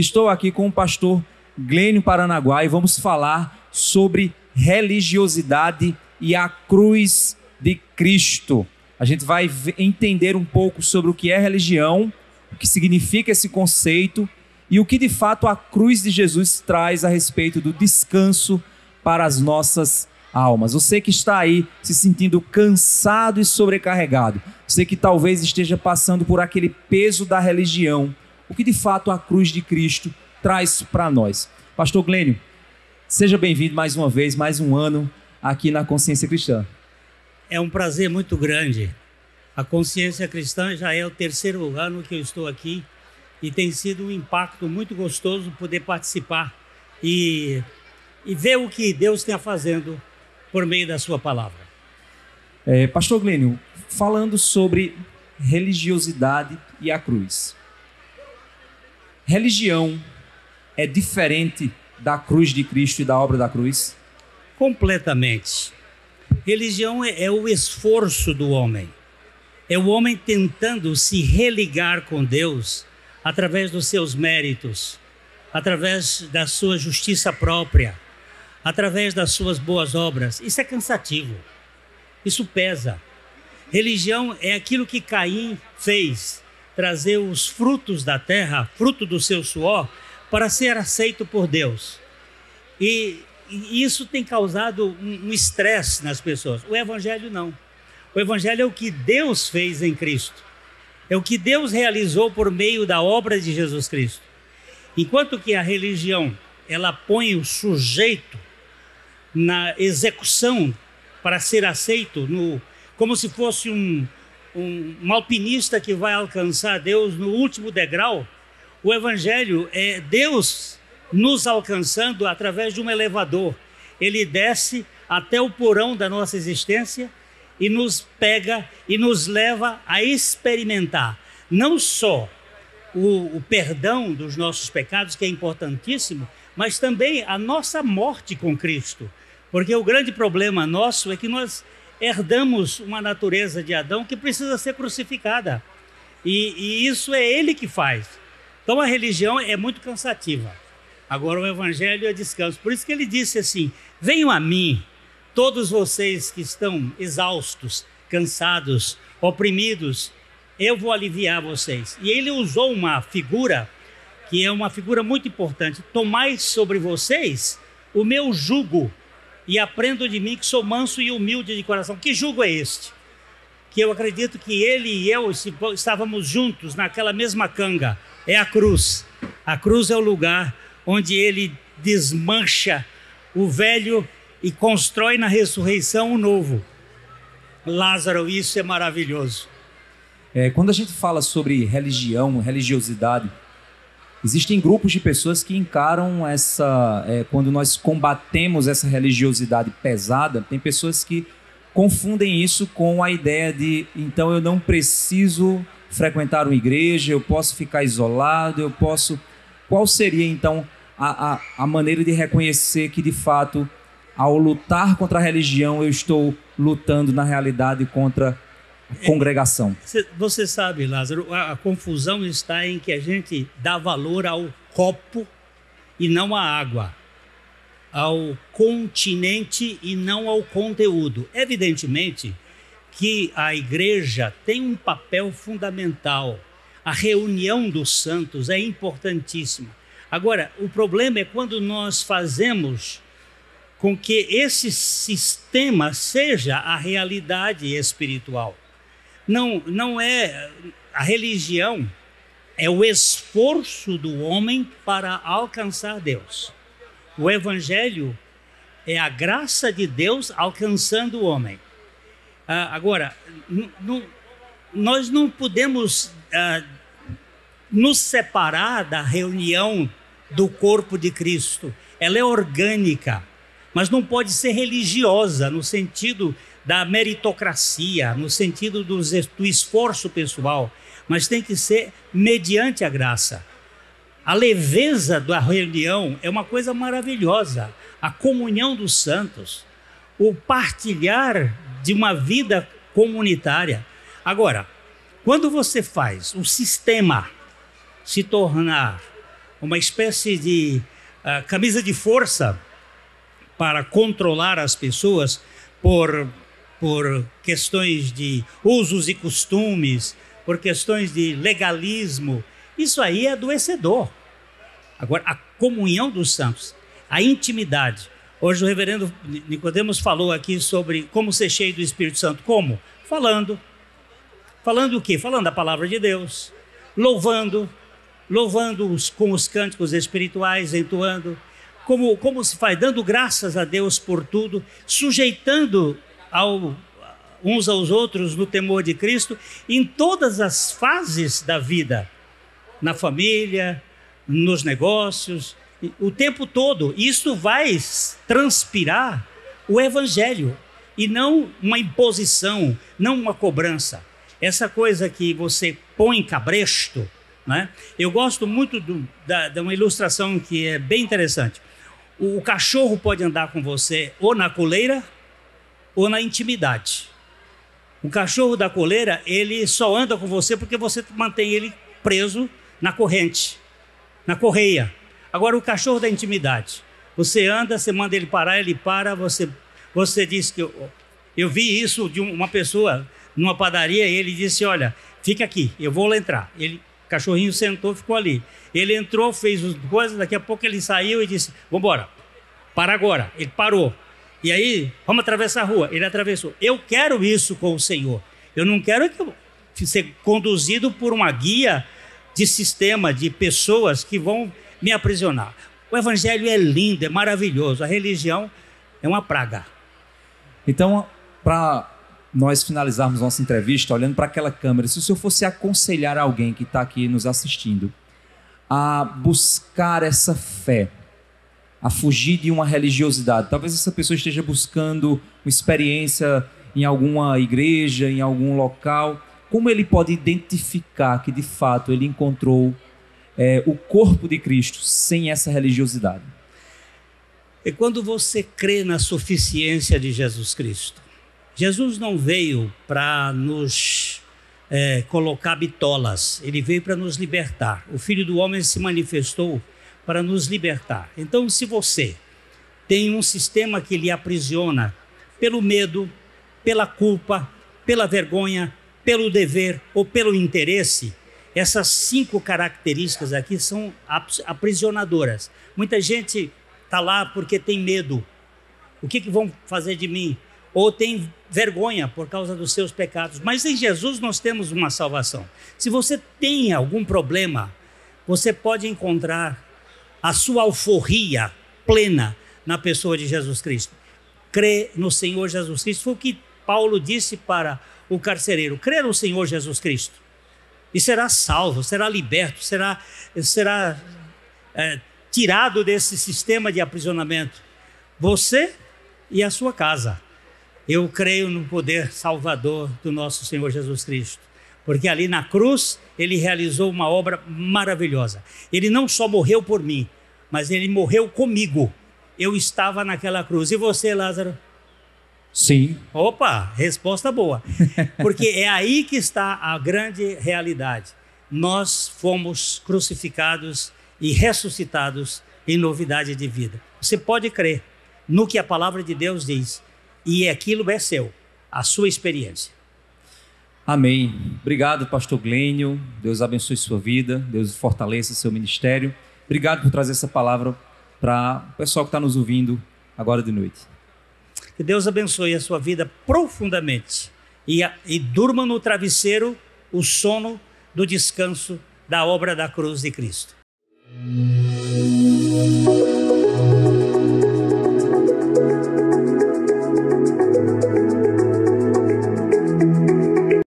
Estou aqui com o pastor Glênio Paranaguá e vamos falar sobre religiosidade e a cruz de Cristo. A gente vai entender um pouco sobre o que é religião, o que significa esse conceito e o que de fato a cruz de Jesus traz a respeito do descanso para as nossas almas. Você que está aí se sentindo cansado e sobrecarregado, você que talvez esteja passando por aquele peso da religião, o que de fato a cruz de Cristo traz para nós. Pastor Glênio, seja bem-vindo mais uma vez, mais um ano aqui na Consciência Cristã. É um prazer muito grande. A Consciência Cristã já é o terceiro ano que eu estou aqui e tem sido um impacto muito gostoso poder participar e ver o que Deus está fazendo por meio da sua palavra. Pastor Glênio, falando sobre religiosidade e a cruz. Religião é diferente da cruz de Cristo e da obra da cruz? Completamente. Religião é o esforço do homem. É o homem tentando se religar com Deus através dos seus méritos, através da sua justiça própria, através das suas boas obras. Isso é cansativo. Isso pesa. Religião é aquilo que Caim fez, trazer os frutos da terra, fruto do seu suor, para ser aceito por Deus. E isso tem causado um estresse nas pessoas. O evangelho não. O evangelho é o que Deus fez em Cristo. É o que Deus realizou por meio da obra de Jesus Cristo. Enquanto que a religião, ela põe o sujeito na execução para ser aceito, como se fosse um alpinista que vai alcançar Deus no último degrau. O evangelho é Deus nos alcançando através de um elevador. Ele desce até o porão da nossa existência e nos pega e nos leva a experimentar não só o perdão dos nossos pecados, que é importantíssimo, mas também a nossa morte com Cristo. Porque o grande problema nosso é que nós herdamos uma natureza de Adão que precisa ser crucificada. E isso é ele que faz. Então a religião é muito cansativa. Agora o evangelho é descanso. Por isso que ele disse assim: venham a mim, todos vocês que estão exaustos, cansados, oprimidos, eu vou aliviar vocês. E ele usou uma figura que é uma figura muito importante: tomai sobre vocês o meu jugo e aprendo de mim, que sou manso e humilde de coração. Que jugo é este? Que eu acredito que ele e eu estávamos juntos naquela mesma canga. É a cruz. A cruz é o lugar onde ele desmancha o velho e constrói na ressurreição o novo. Lázaro, isso é maravilhoso. Quando a gente fala sobre religião, religiosidade, existem grupos de pessoas que encaram essa... quando nós combatemos essa religiosidade pesada, tem pessoas que confundem isso com a ideia de: então eu não preciso frequentar uma igreja, eu posso ficar isolado, eu posso... Qual seria então a maneira de reconhecer que de fato, ao lutar contra a religião, eu estou lutando na realidade contra a congregação? Você sabe, Lázaro, a confusão está em que a gente dá valor ao copo e não à água, ao continente e não ao conteúdo. Evidentemente que a igreja tem um papel fundamental. A reunião dos santos é importantíssima. Agora, o problema é quando nós fazemos com que esse sistema seja a realidade espiritual. Não é a religião, é o esforço do homem para alcançar Deus. O evangelho é a graça de Deus alcançando o homem. Agora, nós não podemos nos separar da reunião do corpo de Cristo. Ela é orgânica, mas não pode ser religiosa no sentido da meritocracia, no sentido do esforço pessoal, mas tem que ser mediante a graça. A leveza da reunião é uma coisa maravilhosa. A comunhão dos santos, o partilhar de uma vida comunitária. Agora, quando você faz o sistema se tornar uma espécie de camisa de força para controlar as pessoas por questões de usos e costumes, por questões de legalismo. Isso aí é adoecedor. Agora, a comunhão dos santos, a intimidade. Hoje o reverendo Nicodemo falou aqui sobre como ser cheio do Espírito Santo. Como? Falando. Falando o quê? Falando a palavra de Deus. Louvando. Louvando-os com os cânticos espirituais, entoando. Como se faz? Dando graças a Deus por tudo. Sujeitando uns aos outros no temor de Cristo. Em todas as fases da vida. Na família, nos negócios, o tempo todo. Isso vai transpirar o evangelho e não uma imposição, não uma cobrança. Essa coisa que você põe cabresto, né? Eu gosto muito de uma ilustração que é bem interessante. O cachorro pode andar com você ou na coleira ou na intimidade. O cachorro da coleira, ele só anda com você porque você mantém ele preso na corrente, na correia. Agora, o cachorro da intimidade. Você anda, você manda ele parar, ele para, você diz que... Eu vi isso de uma pessoa numa padaria e ele disse, olha, fica aqui, eu vou lá entrar. O cachorrinho sentou, ficou ali. Ele entrou, fez as coisas, daqui a pouco ele saiu e disse, vamos embora, para agora. Ele parou. E aí, vamos atravessar a rua. Ele atravessou. Eu quero isso com o Senhor. Eu não quero ser conduzido por uma guia de sistema, de pessoas que vão... me aprisionar. O evangelho é lindo, é maravilhoso. A religião é uma praga. Então, para nós finalizarmos nossa entrevista, olhando para aquela câmera, se o senhor fosse aconselhar alguém que está aqui nos assistindo a buscar essa fé, a fugir de uma religiosidade, talvez essa pessoa esteja buscando uma experiência em alguma igreja, em algum local, como ele pode identificar que de fato ele encontrou o corpo de Cristo sem essa religiosidade? É quando você crê na suficiência de Jesus Cristo. Jesus não veio para nos colocar bitolas, ele veio para nos libertar. O Filho do Homem se manifestou para nos libertar. Então, se você tem um sistema que lhe aprisiona pelo medo, pela culpa, pela vergonha, pelo dever ou pelo interesse, essas 5 características aqui são aprisionadoras. Muita gente está lá porque tem medo. O que vão fazer de mim? Ou tem vergonha por causa dos seus pecados. Mas em Jesus nós temos uma salvação. Se você tem algum problema, você pode encontrar a sua alforria plena na pessoa de Jesus Cristo. Crê no Senhor Jesus Cristo. Foi o que Paulo disse para o carcereiro. Crê no Senhor Jesus Cristo e será salvo, será liberto, será tirado desse sistema de aprisionamento. Você e a sua casa. Eu creio no poder salvador do nosso Senhor Jesus Cristo. Porque ali na cruz ele realizou uma obra maravilhosa. Ele não só morreu por mim, mas ele morreu comigo. Eu estava naquela cruz. E você, Lázaro? Sim. Opa, resposta boa. Porque é aí que está a grande realidade. Nós fomos crucificados e ressuscitados em novidade de vida. Você pode crer no que a palavra de Deus diz. E aquilo é seu, a sua experiência. Amém. Obrigado, pastor Glênio. Deus abençoe sua vida. Deus fortaleça seu ministério. Obrigado por trazer essa palavra para o pessoal que está nos ouvindo agora de noite. Que Deus abençoe a sua vida profundamente e durma no travesseiro o sono do descanso da obra da cruz de Cristo.